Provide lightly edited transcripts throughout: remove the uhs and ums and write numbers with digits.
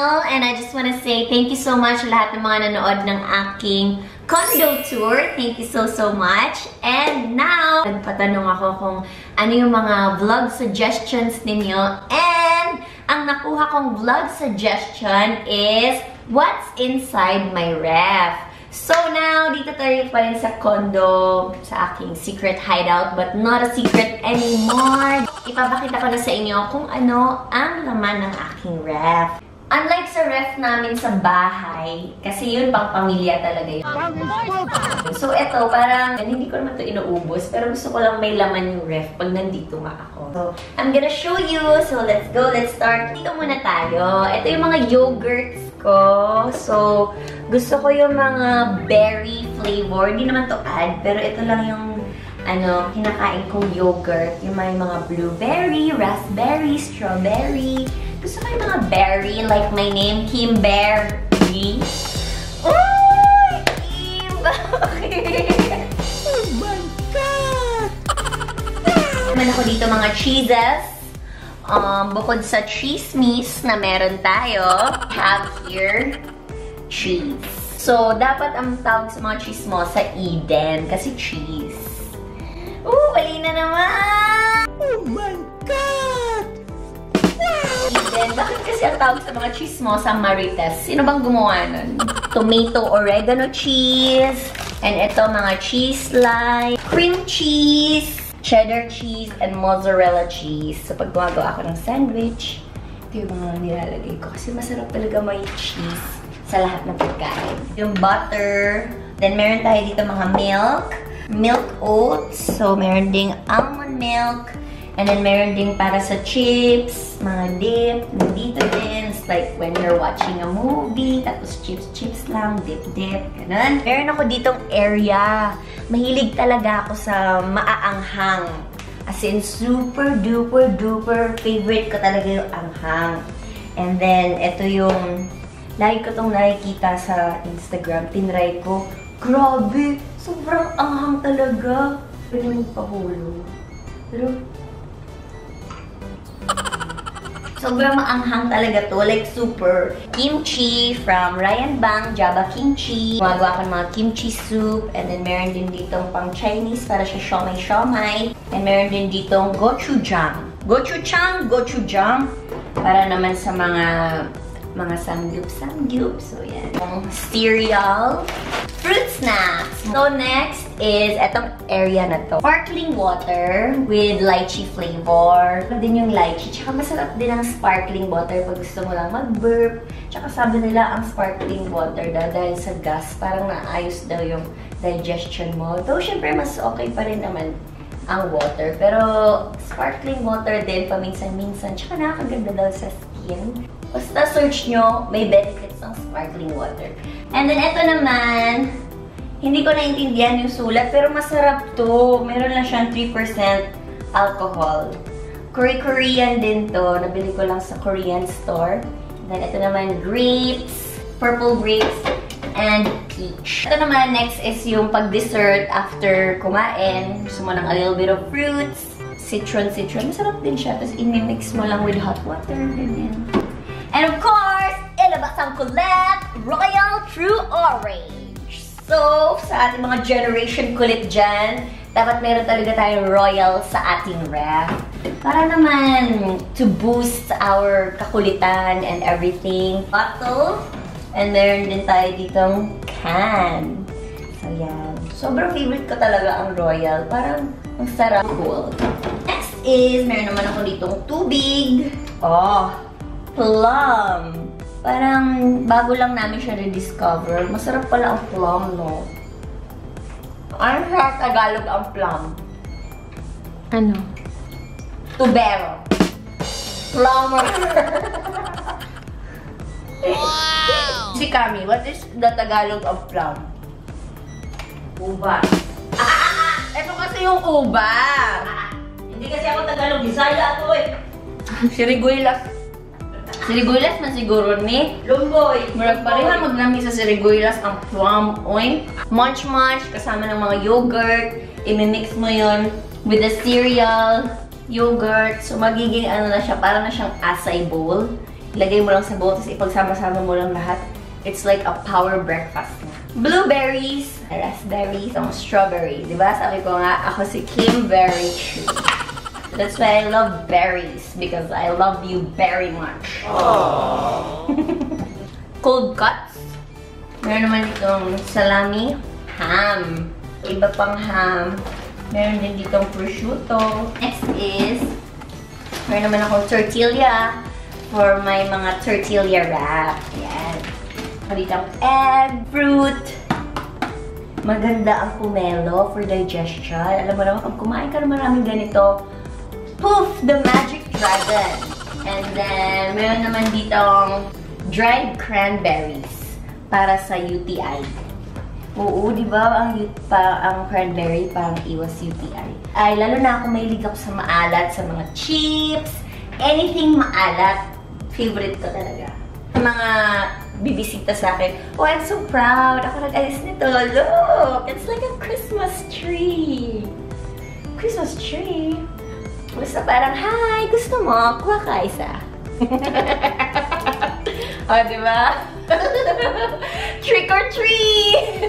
channel, and I just want to say thank you so much lahat ng mga nanood ng aking condo tour. Thank you so much. And now, nagpatanong ako kung ano yung mga vlog suggestions ninyo. And ang nakuha kong vlog suggestion is what's inside my ref. So now, dito tayo pa rin sa condo, sa aking secret hideout, but not a secret anymore. Ipapakita ko na sa inyo kung ano ang laman ng aking ref. Unlike sa ref namin sa bahay, kasi yun pang pamilya talaga yun. So ito, parang hindi ko naman ito inuubos, pero gusto ko lang may laman yung ref pag nandito nga ako. So, I'm gonna show you. So let's go, let's start. Dito muna tayo. Ito yung mga yogurts ko. So, gusto ko yung mga berry flavor. Hindi naman to add, pero ito lang yung ano, kinakain kong yogurt. Yung may mga blueberry, raspberry, strawberry. Gusto ko yung mga berry, like my name, Kim Berry. Uy! Kim! Bakit? Oh my God! Naman ako dito mga cheeses. Bukod sa chismis na meron tayo, have here cheese. So, dapat ang tawag sa mga chismosa Eden, kasi cheese. Ooh, bali na naman! Oh my God! Eden, bakit kasi ang tawag sa mga chismosa Marites? Sino bang gumawa nun? Tomato oregano cheese, and ito mga cheese like cream cheese, cheddar cheese, and mozzarella cheese. So, pag gumagawa ako ng sandwich, ito yung mga nilalagay ko. Kasi masarap talaga may cheese sa lahat ng pagkain. Yung butter. Then, meron tayo dito mga milk. Milk oats. So, meron ding almond milk. And then, meron ding para sa chips, mga dip. Dito din. It's like when you're watching a movie. Tapos, chips lang. Dip. Ganun. Meron ako ditong area. Mahilig talaga ako sa maaanghang. As in, super duper duper favorite ko talaga yung anghang. And then, ito yung lagi ko itong nakikita sa Instagram. Tinry ko. Grabe! Sobrang anghang talaga. Pero magpahulo. Pero sobrang maanghang talaga to, like super. Kimchi from Ryan Bang, Jabba Kimchi. Gumagawa ko ng mga kimchi soup. And then meron din ditong pang Chinese para sa siomai. And meron din ditong gochujang. Gochujang. Para naman sa mga samgyup. So yan. Cereal. Fruit snacks. So next is etong area na to. Sparkling water with lychee flavor. Ito din yung lychee. Tsaka masarap din ang sparkling water pag gusto mo lang mag-burp. Tsaka sabi nila ang sparkling water daw dahil sa gas, parang naayos daw yung digestion mo. Though syempre mas okay pa rin naman ang water. Pero sparkling water din paminsan-minsan. Tsaka nakakaganda daw sa skin. Basta search nyo, may benefits ng sparkling water. And then ito naman, hindi ko naintindihan yung sulat, pero masarap to. Meron lang siyang 3% alcohol. Korean din to. Nabili ko lang sa Korean store. And then ito naman, grapes, purple grapes, and peach. Ito naman, next is yung pag-dessert after kumain. Gusto mo ng a little bit of fruits, citron. Masarap din siya. Tapos imimix mo lang with hot water. Ganyan. And of course, ilabas ang kulit, Royal True Orange. So, sa ating mga generation kulit dyan, dapat meron talaga tayong Royal sa ating ref. Para naman to boost our kakulitan and everything. Bottle, and meron din tayo ditong can. So, yan. Sobrang favorite ko talaga ang Royal. Parang ang sarap. Cool. Next is, meron naman ako ditong tubig. Oh! Plum. Parang bago lang namin siya rediscover. Masarap pala ang plum, no? Ano sa Tagalog ang plum? Ano? Tubero. Plumber. Wow! Si Kami, what is the Tagalog of plum? Uba. Ito kasi yung uba. Hindi kasi ako Tagalog. Bisaya ako eh. Siriguilas. Siriguilas man siguro ni Lumboy. Murag pareha magnami sa siriguilas ang plum oil. Munch kasama ng mga yogurt. I-mix mo yon with the cereal, yogurt. So magiging ano na siya, parang na siyang acai bowl. Lagay mo lang sa bowl, tapos ipagsama-sama mo lang lahat. It's like a power breakfast na. Blueberries, raspberries, and strawberry. Diba? Sabi ko nga, ako si Kim Berry. That's why I love berries, because I love you very much. Cold cuts. Meron naman ditong salami, ham. Iba pang ham. Meron din ditong prosciutto. Next is, meron naman akong tortilla for my mga tortilla wrap. Yan. Palitang egg, fruit. Maganda ang pomelo for digestion. Alam mo naman, pag kumain ka na maraming ganito, poof! The magic dragon. And then, meron naman ditong dried cranberries. Para sa UTI. Oo, di ba? Ang cranberry parang iwas UTI. Ay, lalo na ako mahilig ako sa maalat, sa mga chips, anything maalat. Favorite ko talaga. Mga bibisita sa akin, oh, I'm so proud! Ako nag-ayos nito. Look! It's like a Christmas tree. Christmas tree? Basta parang, hi! Gusto mo? Kuha ka isa. O, oh, di ba? Trick or treat!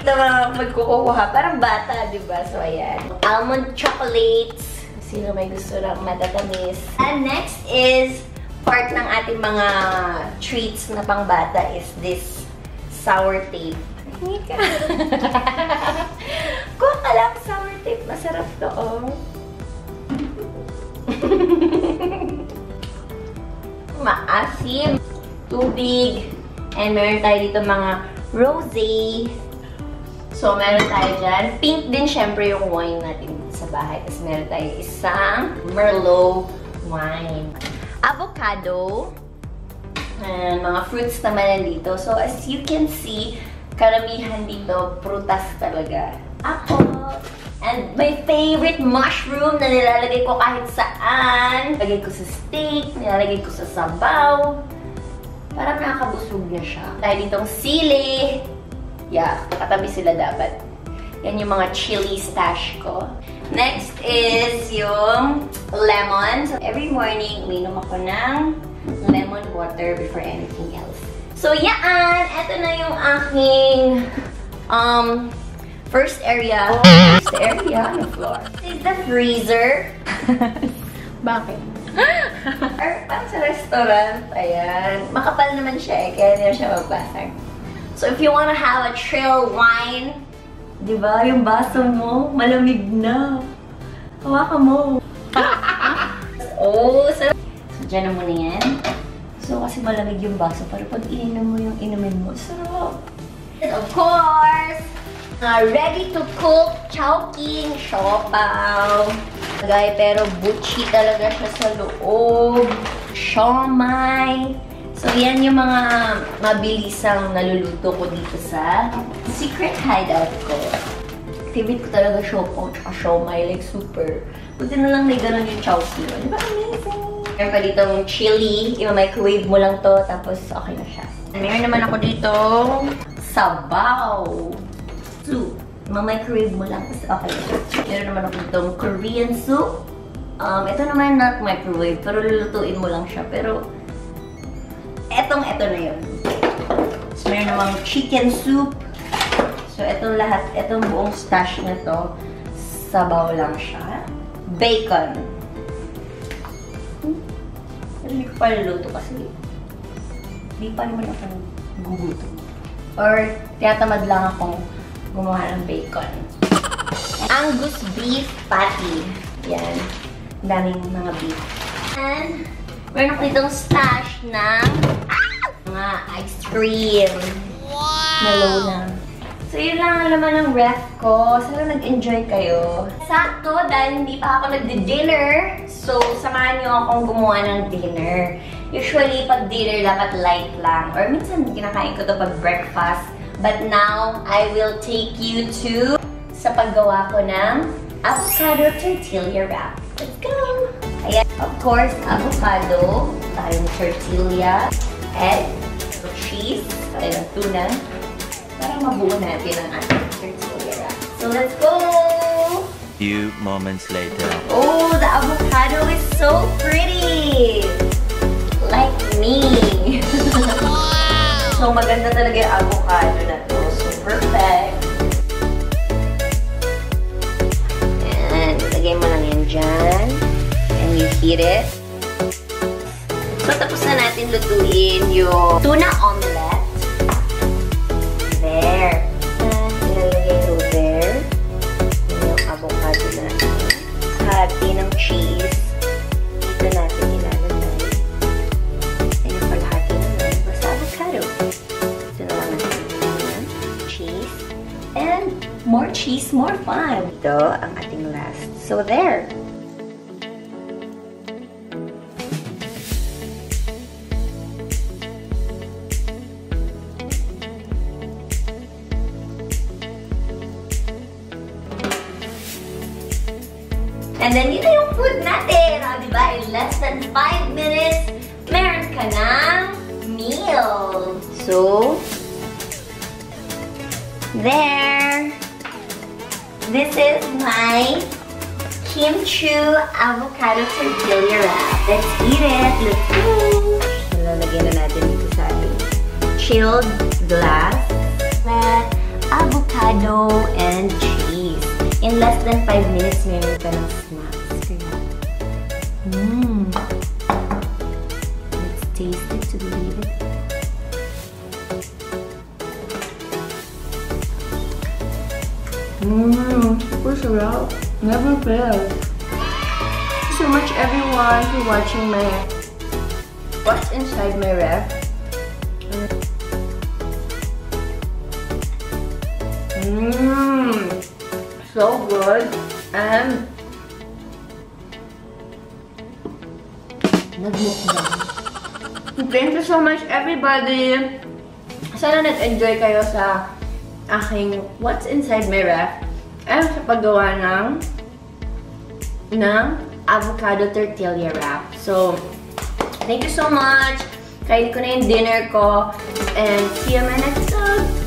Ito mga magkukuha. Parang bata, di ba? So, ayan. Almond chocolates. Sino may gusto ng matatamis. And next is, part ng ating mga treats na pang bata is this sour tape. Hingi ka. Kuha ka lang sour tape. Masarap to, oh. Maasim, tubig, and meron tayo dito mga rosé. So, meron tayo dyan. Pink din syempre yung wine natin sa bahay. Tapos meron tayo isang Merlot wine. Avocado, and mga fruits naman dito. So, as you can see, karamihan dito, prutas talaga. Apple. And my favorite mushroom na nilalagay ko kahit saan. Nilagay ko sa steak, nilalagay ko sa sabaw. Parang nakakabusog na siya. Dahil itong sili. Yeah, nakatabi sila dapat. Yan yung mga chili stash ko. Next is yung lemon. So every morning, uminom ako ng lemon water before anything else. So yaan! Ito na yung aking first area. First area on the floor. This is the freezer. Bakit? Parang sa restaurant. Ayan. Makapal naman siya eh. Kaya hindi siya magbasag. So if you wanna have a trail wine, di ba? Yung baso mo, malamig na. Hawakan mo. Oh, sarap. So dyan na muna yan. So kasi malamig yung baso. Pero pag ininom mo yung inumin mo, sarap. And of course, ready to cook Chowking Shopao. Guys, pero buchi talaga siya sa loob. Siomai. So, yan yung mga mabilisang naluluto ko dito sa secret hideout ko. Favorite ko talaga Shopao tsaka siomai. Like, super. Buti na lang may ganun yung Chowking. Di ba amazing? Meron pa dito yung chili. I-microwave mo lang to. Tapos, okay na siya. Meron naman ako dito sabaw. Soup. Mamicrowave mo lang. Okay. Meron naman ako itong Korean soup. Ito naman not microwave, pero lulutuin mo lang siya. Pero, eto na yun. So, meron naman chicken soup. So, etong lahat, etong buong stash na to, sabaw lang siya. Bacon. Hindi ko pa luluto kasi hindi pa naman ako guguto. Or, tiyatamad lang akong gumawa ng bacon. Angus beef patty. Yan. Ang daming mga beef. And, meron ako itong stash ng mga ice cream. Wow! Malona. So, yun lang ang laman ng ref ko. Sana nag-enjoy kayo. Sakto, dahil hindi pa ako nag-dinner. So, samahan niyo akong gumawa ng dinner. Usually, pag dinner, dapat light lang. Or minsan, kinakain ko to pag breakfast. But now, I will take you to sa paggawa ko ng avocado tortilla wrap. Let's go! Ayan. Of course, avocado, tayong tortilla, egg, cheese, tayong tuna. Para mabuo natin ang ating tortilla wrap. So let's go! Few moments later. Oh, the avocado is so pretty! me. So, maganda talaga yung avocado na to. So, perfect. Ayan. Ilagay mo lang yan dyan. And you heat it. So, tapos na natin lutuin yung tuna omelette. There. Ilalagay ko there. Yung avocado natin. Hati ng cheese. Dito natin ilalagay. Ayan yung kalahati naman. Basta avocado. Dito naman natin ilalagay. Cheese. And more cheese, more fun. Ito ang ating last. So, there. And then, yun na yung food natin. O, diba? In less than 5 minutes, meron ka ng meal. So, there. This is my kimchi avocado tortilla wrap. Let's eat it. Let's go. Lalagyan na natin dito sa ating chilled glass with avocado and cheese. In less than 5 minutes, meron ka ng snacks. Let's taste it to believe it. Super sarap. Never failed. Thank you so much everyone for watching my what's inside my ref. So good, and thank you so much everybody. Sana nag-enjoy kayo sa aking what's inside my ref and sa paggawa ng avocado tortilla wrap. So, thank you so much. Kain ko na yung dinner ko and see you in my next vlog.